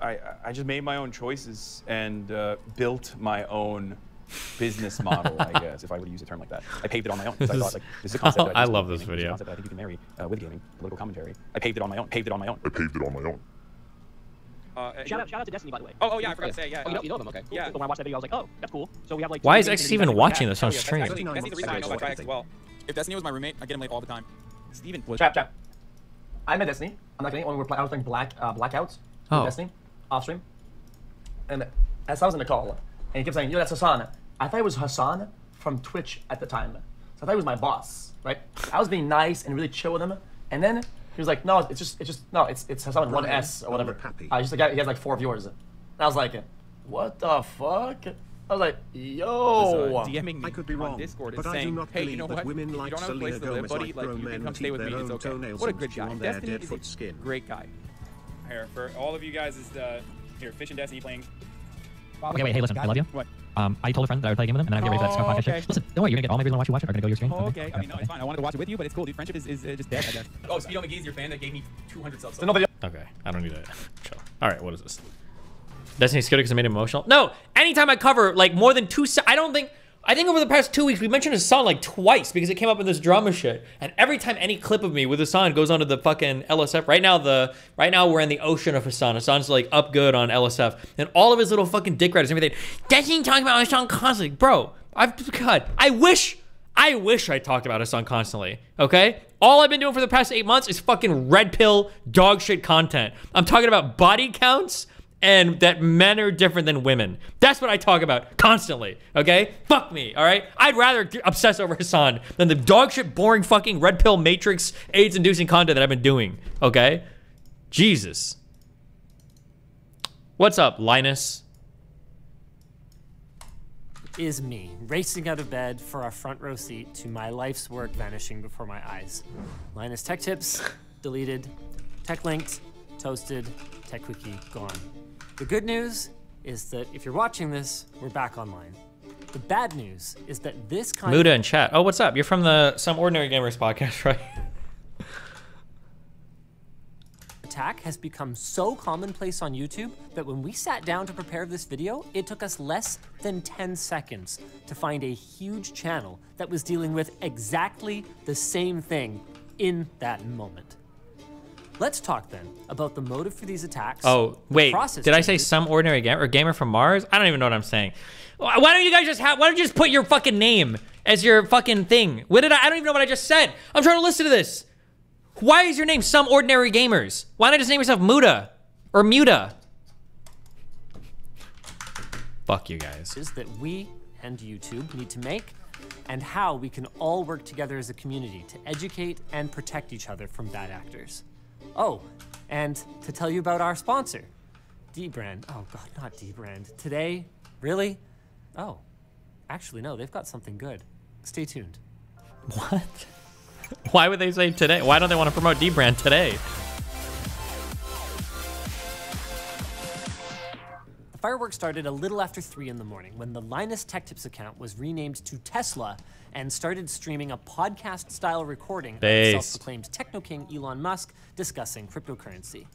I just made my own choices and built my own business model, I guess, if I would use a term like that. I paved it on my own. I thought, like, this is a concept that I love this video. This is a concept that I think you can marry with gaming, political commentary. I paved it on my own. Paved it on my own. I paved it on my own. Shout out to Destiny, by the way. Oh, yeah, I forgot to say, yeah. Oh, you know them, okay. Cool. Yeah. But when I watched that video, I was like, oh, that's cool. So we have like. Why is X even watching this on stream? Actually, Destiny's the reason I know about X as well. If Destiny was my roommate, I'd get him late all the time. Steven. Trap. I met Destiny. I'm not kidding. When we were I was playing Blackouts. Oh. Destiny, off stream. And as I was in the call, and he kept saying, yo, that's Hasan. I thought it was Hasan from Twitch at the time. So I thought he was my boss, right? I was being nice and really chill with him. And then he was like, no, it's Hasan with one S or whatever. Just a guy, he has like 4 viewers. And I was like, what the fuck? I was like, yo. DMing me I could be wrong, on Discord is saying, hey, you know what? Women like you don't have a place to live, buddy. Like, you can come stay with me. It's okay. What a good guy. Destiny is a great guy. Here, for all of you guys, is here, Fish and Destiny playing. Okay, wait, hey, listen, I love you. What? I told a friend that I would play a game with him, and then I would get ready for that competition. Listen, don't worry, you're gonna get all my reason to watch it, or gonna go to your stream. Oh, okay, I mean, no, it's fine. I wanted to watch it with you, but it's cool, dude. Friendship is just dead, I guess. Oh, Speedo McGee's your fan that gave me 200 subs. So nobody. Okay, I don't need that. Chill. All right, what is this? Destiny's good because it made him emotional. No, anytime I cover like more than 2, I think over the past 2 weeks we mentioned Hasan like twice because it came up in this drama shit. And every time any clip of me with Hasan goes onto the fucking LSF, right now we're in the ocean of Hasan. Hasan's like up good on LSF, and all of his little fucking dick riders and everything. Destiny talking about Hasan constantly, bro. I wish I talked about Hasan constantly. Okay, all I've been doing for the past 8 months is fucking red pill dog shit content. I'm talking about body counts. And that men are different than women. That's what I talk about constantly, okay? Fuck me, all right? I'd rather obsess over Hasan than the dog shit, boring fucking red pill matrix AIDS-inducing content that I've been doing, okay? Jesus. What's up, Linus? Is me racing out of bed for our front row seat to my life's work vanishing before my eyes. Linus Tech Tips, deleted. Tech Linked, toasted. Tech Wiki, gone. The good news is that if you're watching this, we're back online. The bad news is that this kind Muta in chat. Oh, what's up? You're from the Some Ordinary Gamers podcast, right? Attack has become so commonplace on YouTube that when we sat down to prepare this video, it took us less than 10 seconds to find a huge channel that was dealing with exactly the same thing in that moment. Let's talk then about the motive for these attacks. Oh, wait, did I say Some Ordinary Gamer or Gamer from Mars? I don't even know what I'm saying. Why don't you guys just have, why don't you just put your fucking name as your fucking thing? What did I don't even know what I just said. I'm trying to listen to this. Why is your name Some Ordinary Gamers? Why not just name yourself Muta or Muta? Fuck you guys. Is that we and YouTube need to make and how we can all work together as a community to educate and protect each other from bad actors. Oh, and to tell you about our sponsor, dbrand. Oh God, not dbrand. Today, really? Oh, actually no, they've got something good. Stay tuned. What? Why would they say today? Why don't they want to promote dbrand today? The fireworks started a little after 3 in the morning when the Linus Tech Tips account was renamed to Tesla and started streaming a podcast-style recording of self-proclaimed techno-king Elon Musk discussing cryptocurrency.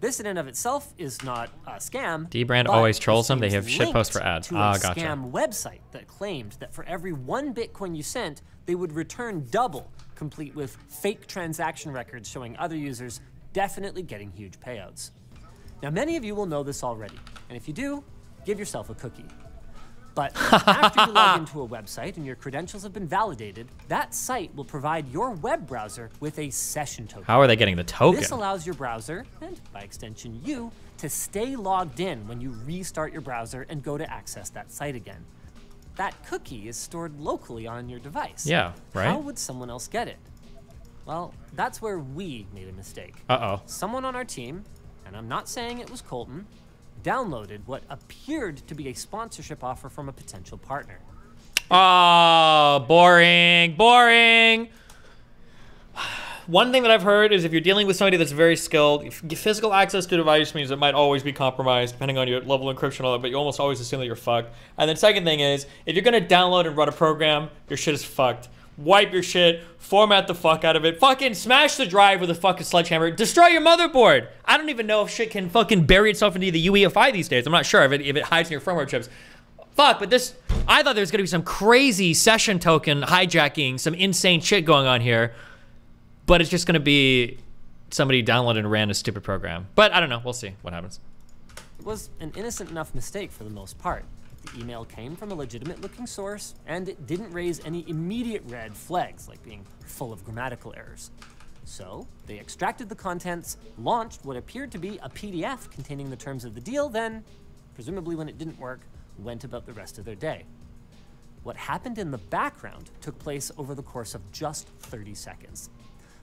This in and of itself is not a scam. dbrand always trolls them. They have shitposts for ads. Ah, gotcha. A scam website that claimed that for every 1 Bitcoin you sent, they would return double, complete with fake transaction records showing other users definitely getting huge payouts. Now, many of you will know this already, and if you do, give yourself a cookie. But after you log into a website and your credentials have been validated, that site will provide your web browser with a session token. How are they getting the token? This allows your browser, and by extension you, to stay logged in when you restart your browser and go to access that site again. That cookie is stored locally on your device. Yeah, right? How would someone else get it? Well, that's where we made a mistake. Uh-oh. Someone on our team, and I'm not saying it was Colton, downloaded what appeared to be a sponsorship offer from a potential partner. Oh, boring, boring. One thing that I've heard is if you're dealing with somebody that's very skilled, physical access to a device means it might always be compromised depending on your level of encryption, all that, but you almost always assume that you're fucked. And then second thing is, if you're gonna download and run a program, your shit is fucked. wipe your shit, format the fuck out of it, fucking smash the drive with a fucking sledgehammer, destroy your motherboard. I don't even know if shit can fucking bury itself into the UEFI these days. I'm not sure if it hides in your firmware chips. Fuck, but this, I thought there was gonna be some crazy session token hijacking, some insane shit going on here, but it's just gonna be somebody downloaded and ran a stupid program. But I don't know, we'll see what happens. It was an innocent enough mistake for the most part. The email came from a legitimate looking source, and it didn't raise any immediate red flags like being full of grammatical errors. So they extracted the contents, launched what appeared to be a PDF containing the terms of the deal, then, presumably when it didn't work, went about the rest of their day. What happened in the background took place over the course of just 30 seconds.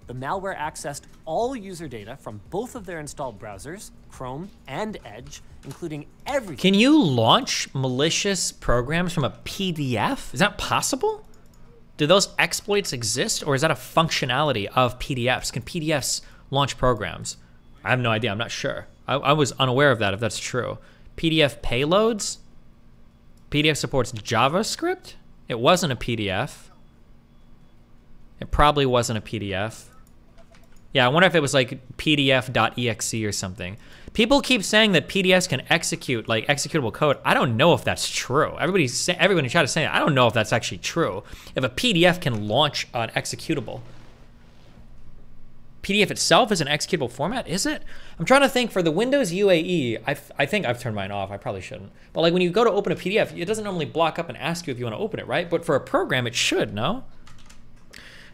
The malware accessed all user data from both of their installed browsers, Chrome and Edge, including everything. Can you launch malicious programs from a PDF? Is that possible? Do those exploits exist, or is that a functionality of PDFs? Can PDFs launch programs? I have no idea, I'm not sure. I was unaware of that, if that's true. PDF payloads? PDF supports JavaScript? It wasn't a PDF. It probably wasn't a PDF. Yeah, I wonder if it was like PDF.exe or something. People keep saying that PDFs can execute like executable code. I don't know if that's true. Everyone who tried to say that, I don't know if that's actually true. If a PDF can launch an executable. PDF itself is an executable format, is it? I'm trying to think for the Windows UAE, I think I've turned mine off, I probably shouldn't. But like when you go to open a PDF, it doesn't normally block up and ask you if you want to open it, right? But for a program, it should, no?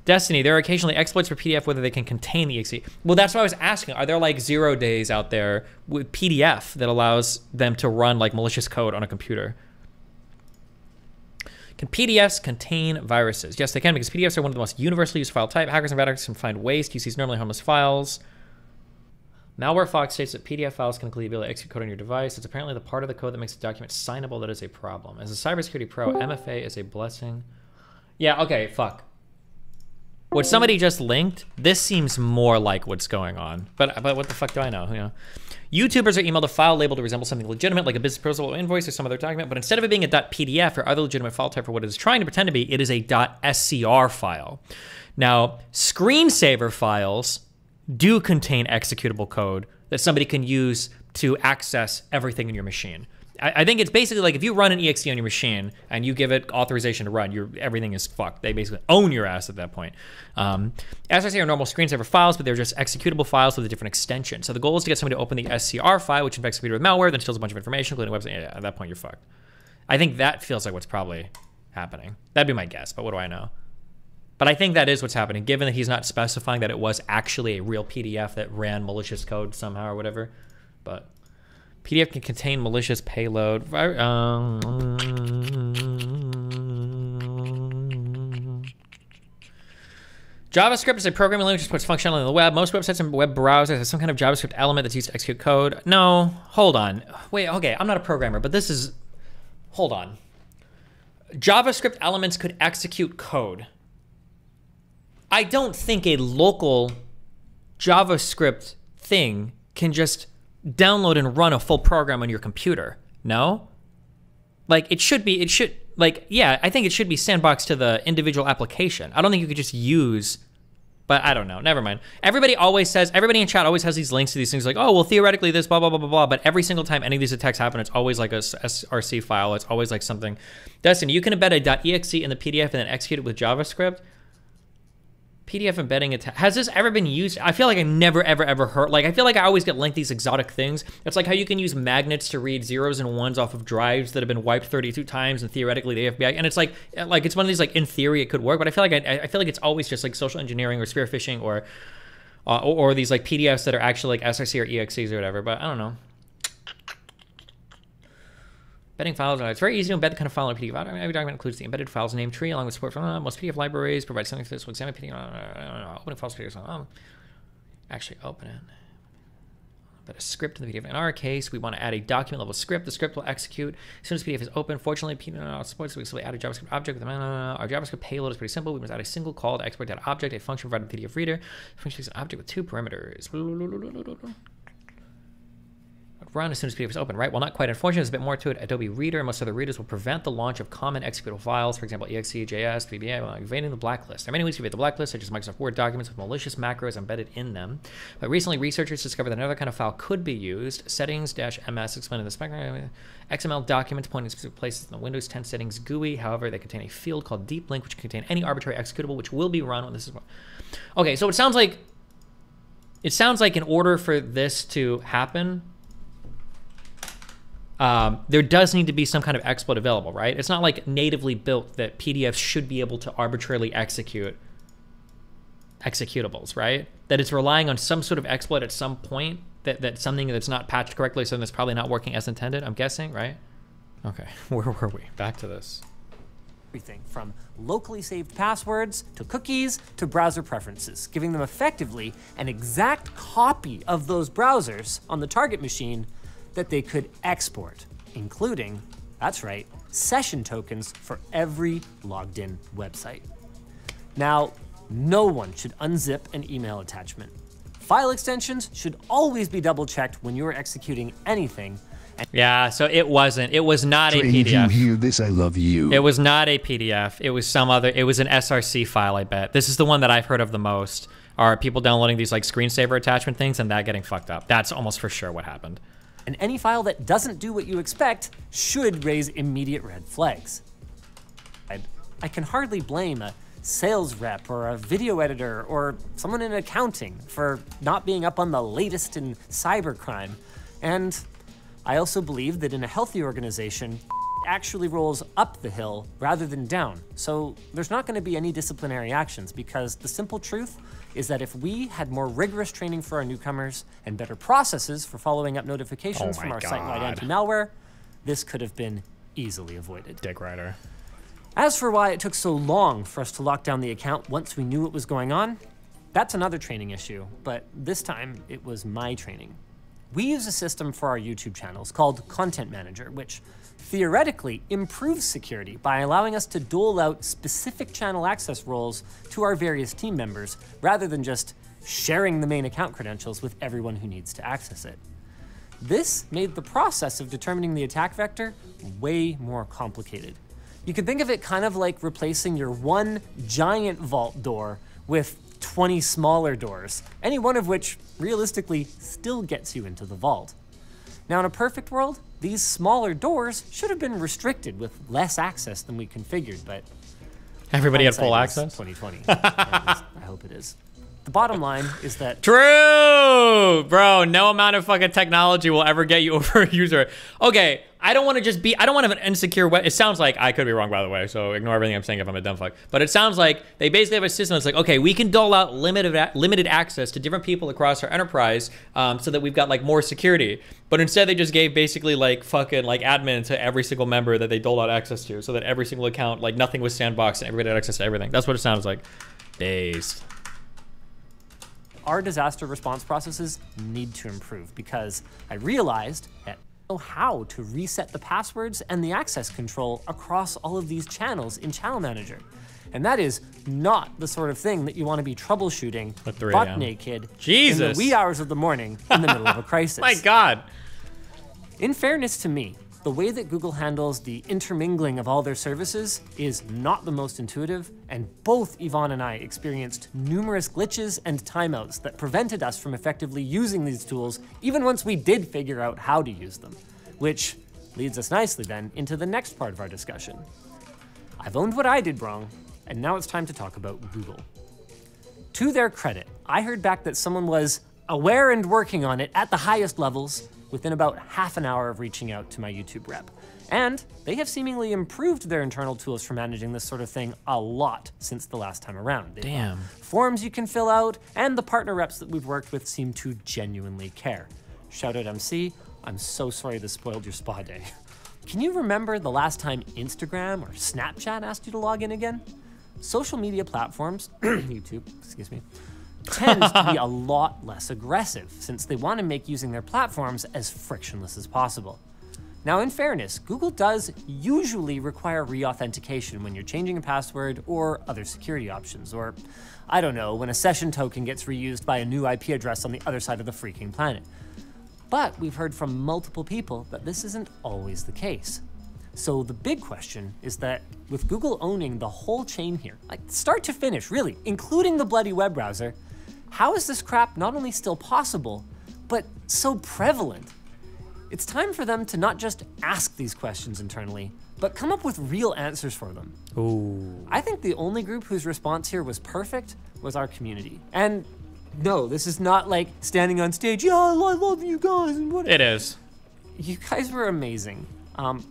Destiny, there are occasionally exploits for PDF, whether they can contain the exe. Well, that's what I was asking. Are there like 0 days out there with PDF that allows them to run like malicious code on a computer? Can PDFs contain viruses? Yes, they can, because PDFs are one of the most universally used file type. Hackers and bad actors can find ways to use these normally harmless files. MalwareFox states that PDF files can include the ability to execute code on your device. It's apparently the part of the code that makes the document signable that is a problem. As a cybersecurity pro, MFA is a blessing. Yeah, okay, fuck. What somebody just linked, this seems more like what's going on. But what the fuck do I know? You know? YouTubers are emailed a file labeled to resemble something legitimate, like a business proposal or invoice or some other document, but instead of it being a .pdf or other legitimate file type for what it is trying to pretend to be, it is a .scr file. Now, screensaver files do contain executable code that somebody can use to access everything in your machine. I think it's basically like if you run an exe on your machine and you give it authorization to run, everything is fucked. They basically own your ass at that point. SRC are normal screensaver files, but they're just executable files with a different extension. So the goal is to get somebody to open the SCR file, which infects a computer with malware, then steals a bunch of information, including a website. Yeah, at that point, you're fucked. I think that feels like what's probably happening. That'd be my guess, but what do I know? But I think that is what's happening, given that he's not specifying that it was actually a real PDF that ran malicious code somehow or whatever. But PDF can contain malicious payload. JavaScript is a programming language that puts functionality on the web. Most websites and web browsers have some kind of JavaScript element that's used to execute code. No, hold on. Wait, okay, I'm not a programmer, but this is, hold on. JavaScript elements could execute code. I don't think a local JavaScript thing can just download and run a full program on your computer. No? Like yeah, I think it should be sandboxed to the individual application. I don't think you could just use, but I don't know, never mind. Everybody in chat always has these links to these things like, oh, well, theoretically this, blah, blah, blah, blah, blah, but every single time any of these attacks happen, it's always like a SRC file, it's always like something. Destiny, you can embed a .exe in the PDF and then execute it with JavaScript. PDF embedding attack. Has this ever been used? I feel like I never, ever, ever heard. Like, I feel like I always get linked these exotic things. It's like how you can use magnets to read 0s and 1s off of drives that have been wiped 32 times, and theoretically the FBI. And it's like it's one of these like in theory it could work, but I feel like I feel like it's always just like social engineering or spear phishing or these like PDFs that are actually like SRC or EXEs or whatever. But I don't know. Embedding files, it's very easy to embed the kind of file in a PDF. I mean, every document includes the embedded files name tree, along with support from most PDF libraries, provide something for this, we'll examine PDF, opening files, PDFs, actually open it. But a script in the PDF. In our case, we want to add a document level script. The script will execute as soon as PDF is open. Fortunately, PDF supports, so we simply add a JavaScript object. Our JavaScript payload is pretty simple. We must add a single call to export that object, a function provided in PDF Reader. The function is an object with 2 parameters. run as soon as PDF is open, right? Well, not quite. Unfortunately, there's a bit more to it. Adobe Reader and most other readers will prevent the launch of common executable files, for example, exe, JS, VBA, evading the blacklist. There are many ways to evade the blacklist, such as Microsoft Word documents with malicious macros embedded in them. But recently, researchers discovered that another kind of file could be used. Settings-ms explained in the spec. XML documents pointing to specific places in the Windows 10 settings GUI. However, they contain a field called deep link, which can contain any arbitrary executable, which will be run when this is run. Okay, so it sounds like in order for this to happen, there does need to be some kind of exploit available, right? It's not like natively built that PDFs should be able to arbitrarily execute executables, right? That it's relying on some sort of exploit at some point, that something that's not patched correctly, so that's probably not working as intended, I'm guessing, right? Okay, where were we? Back to this. Everything from locally saved passwords to cookies to browser preferences, giving them effectively an exact copy of those browsers on the target machine that they could export, including, that's right, session tokens for every logged in website. Now, no one should unzip an email attachment. File extensions should always be double checked when you're executing anything. Yeah, so it was not a PDF. You hear this, I love you. It was not a PDF. It was some other, it was an SRC file, I bet. This is the one that I've heard of the most, are people downloading these like screensaver attachment things and that getting fucked up. That's almost for sure what happened. And any file that doesn't do what you expect should raise immediate red flags. I can hardly blame a sales rep or a video editor or someone in accounting for not being up on the latest in cybercrime. And I also believe that in a healthy organization, it actually rolls up the hill rather than down. So there's not going to be any disciplinary actions, because the simple truth is that if we had more rigorous training for our newcomers and better processes for following up notifications from our site-wide anti-malware, this could have been easily avoided. Dick Rider. As for why it took so long for us to lock down the account once we knew what was going on, that's another training issue, but this time it was my training. We use a system for our YouTube channels called Content Manager, which theoretically improves security by allowing us to dole out specific channel access roles to our various team members, rather than just sharing the main account credentials with everyone who needs to access it. This made the process of determining the attack vector way more complicated. You could think of it kind of like replacing your one giant vault door with 20 smaller doors, any one of which realistically still gets you into the vault. Now, in a perfect world, these smaller doors should have been restricted with less access than we configured, but everybody had full access? 2020. I hope it is. The bottom line is that true, bro. No amount of fucking technology will ever get you over a user. Okay, I don't want to have an insecure web. It sounds like, I could be wrong, by the way, so ignore everything I'm saying if I'm a dumb fuck. But it sounds like they basically have a system that's like, okay, we can dole out limited access to different people across our enterprise, so that we've got like more security. But instead, they just gave basically like fucking like admin to every single member that they doled out access to, so that every single account, like nothing was sandboxed and everybody had access to everything. That's what it sounds like. Based. Our disaster response processes need to improve, because I realized that I know how to reset the passwords and the access control across all of these channels in Channel Manager. And that is not the sort of thing that you want to be troubleshooting butt naked in the wee hours of the morning in the middle of a crisis. My God. In fairness to me, the way that Google handles the intermingling of all their services is not the most intuitive, and both Yvonne and I experienced numerous glitches and timeouts that prevented us from effectively using these tools, even once we did figure out how to use them. Which leads us nicely then into the next part of our discussion. I've owned what I did wrong, and now it's time to talk about Google. To their credit, I heard back that someone was aware and working on it at the highest levels, within about half an hour of reaching out to my YouTube rep. And they have seemingly improved their internal tools for managing this sort of thing a lot since the last time around. Damn. Forms you can fill out, and the partner reps that we've worked with seem to genuinely care. Shout out MC, I'm so sorry this spoiled your spa day. Can you remember the last time Instagram or Snapchat asked you to log in again? Social media platforms, YouTube, excuse me, tends to be a lot less aggressive, since they want to make using their platforms as frictionless as possible. Now, in fairness, Google does usually require re-authentication when you're changing a password or other security options, or I don't know, when a session token gets reused by a new IP address on the other side of the freaking planet. But we've heard from multiple people that this isn't always the case. So the big question is that with Google owning the whole chain here, like start to finish, really, including the bloody web browser, how is this crap not only still possible, but so prevalent? It's time for them to not just ask these questions internally, but come up with real answers for them. Ooh. I think the only group whose response here was perfect was our community. And no, this is not like standing on stage, yeah, I love you guys. And what? It is. You guys were amazing.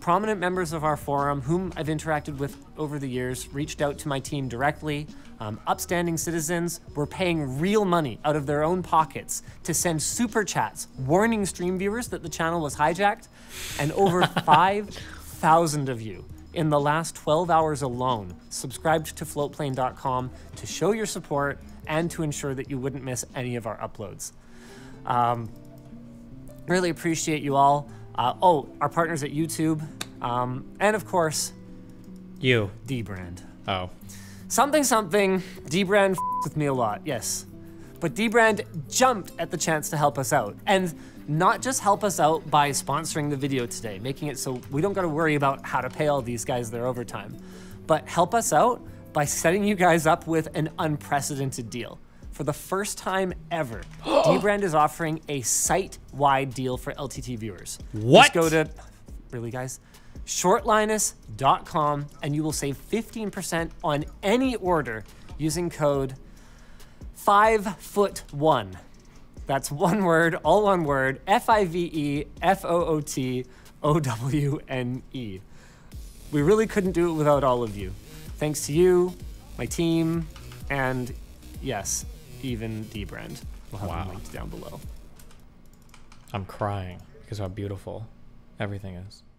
Prominent members of our forum, whom I've interacted with over the years, reached out to my team directly. Upstanding citizens were paying real money out of their own pockets to send super chats warning stream viewers that the channel was hijacked, and over 5,000 of you in the last 12 hours alone subscribed to floatplane.com to show your support and to ensure that you wouldn't miss any of our uploads. Really appreciate you all. Oh, our partners at YouTube, and of course, you, dbrand. Oh, something. Dbrand f***ed with me a lot, yes, but dbrand jumped at the chance to help us out, and not just help us out by sponsoring the video today, making it so we don't got to worry about how to pay all these guys their overtime, but help us out by setting you guys up with an unprecedented deal. For the first time ever, dbrand is offering a site-wide deal for LTT viewers. What? Just go to, really guys, shortlinus.com and you will save 15% on any order using code 5FOOT1. That's one word, all one word, FIVEFOOTOWNE. We really couldn't do it without all of you. Thanks to you, my team, and yes, even dbrand. We'll have them linked down below. I'm crying because how beautiful everything is.